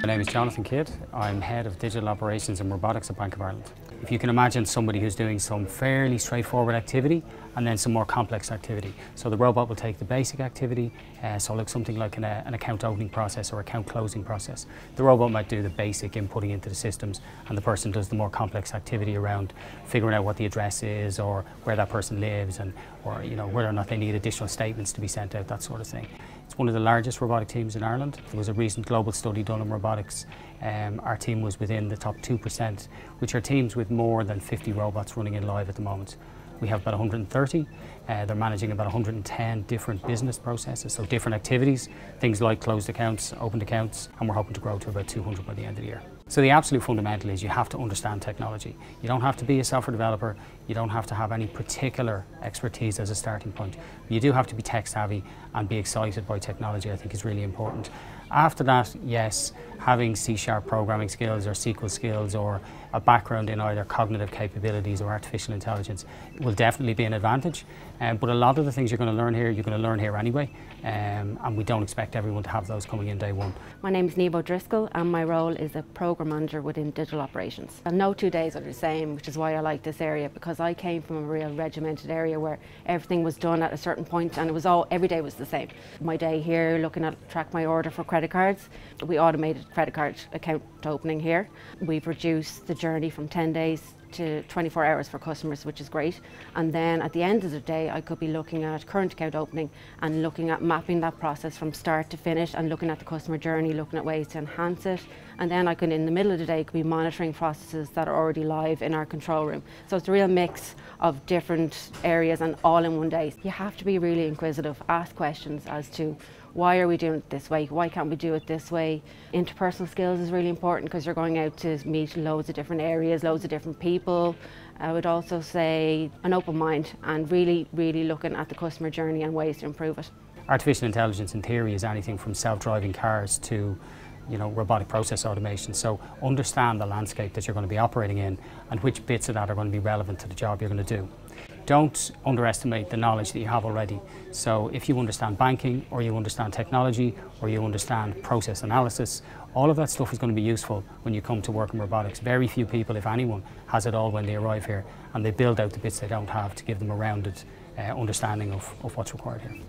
My name is Jonathan Kidd. I'm Head of Digital Operations and Robotics at Bank of Ireland. If you can imagine somebody who's doing some fairly straightforward activity and then some more complex activity. So the robot will take the basic activity, so like something like an account opening process or account closing process. The robot might do the basic inputting into the systems and the person does the more complex activity around figuring out what the address is or where that person lives and or whether or not they need additional statements to be sent out, that sort of thing. It's one of the largest robotic teams in Ireland. There was a recent global study done on robotics. Our team was within the top 2%, which are teams with more than 50 robots running in live at the moment. We have about 130. They're managing about 110 different business processes, so different activities, things like closed accounts, opened accounts, and we're hoping to grow to about 200 by the end of the year. So the absolute fundamental is you have to understand technology. You don't have to be a software developer. You don't have to have any particular expertise as a starting point. You do have to be tech savvy and be excited by technology, I think, is really important. After that, yes, having C# programming skills or SQL skills or a background in either cognitive capabilities or artificial intelligence will definitely be an advantage. But a lot of the things you're going to learn here, you're going to learn here anyway, and we don't expect everyone to have those coming in day one. My name is Nebo Driscoll and my role is a Programme Manager within Digital Operations. And no 2 days are the same, which is why I like this area, because I came from a real regimented area where everything was done at a certain point and it was every day was the same. My day here, looking at track my order for credit cards, we automated credit card account opening here. We've reduced the journey from 10 days to 24 hours for customers, which is great. And then at the end of the day, I could be looking at current account opening and looking at mapping that process from start to finish and looking at the customer journey, looking at ways to enhance it. And then I can, in the middle of the day, could be monitoring processes that are already live in our control room. So it's a real mix of different areas and all in one day. You have to be really inquisitive, ask questions as to why are we doing it this way? Why can't we do it this way? Interpersonal skills is really important because you're going out to meet loads of different areas, loads of different people. I would also say an open mind and really looking at the customer journey and ways to improve it. Artificial intelligence in theory is anything from self-driving cars to robotic process automation. So understand the landscape that you're going to be operating in and which bits of that are going to be relevant to the job you're going to do. Don't underestimate the knowledge that you have already. So if you understand banking, or you understand technology, or you understand process analysis, all of that stuff is going to be useful when you come to work in robotics. Very few people, if anyone, has it all when they arrive here, and they build out the bits they don't have to give them a rounded understanding of what's required here.